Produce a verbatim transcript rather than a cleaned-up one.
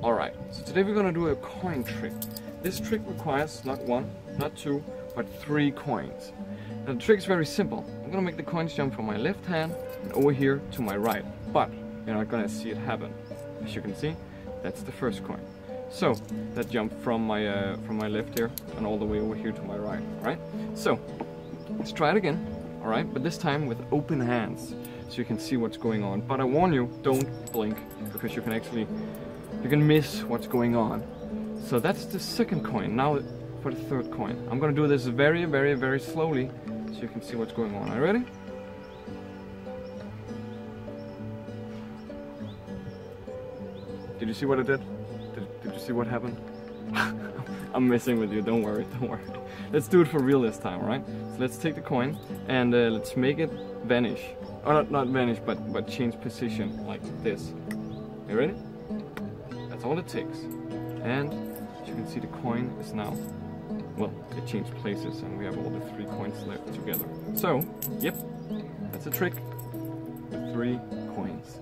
Alright, so today we're gonna do a coin trick. This trick requires not one, not two, but three coins. Now the trick is very simple. I'm gonna make the coins jump from my left hand and over here to my right, but you're not gonna see it happen. As you can see, that's the first coin. So that jumped from my uh, from my left here and all the way over here to my right. Alright, so let's try it again. Alright, but this time with open hands, so you can see what's going on. But I warn you, don't blink, because you can actually you can miss what's going on. So that's the second coin. Now for the third coin, I'm gonna do this very, very, very slowly, so you can see what's going on. Are you ready? Did you see what I did? Did, did you see what happened? I'm messing with you, don't worry, don't worry. Let's do it for real this time, alright? So let's take the coin and uh, let's make it vanish. Or not, not vanish, but, but change position like this. You ready? That's all it takes. And as you can see, the coin is now, well, it changed places and we have all the three coins left together. So, yep, that's a trick with three coins.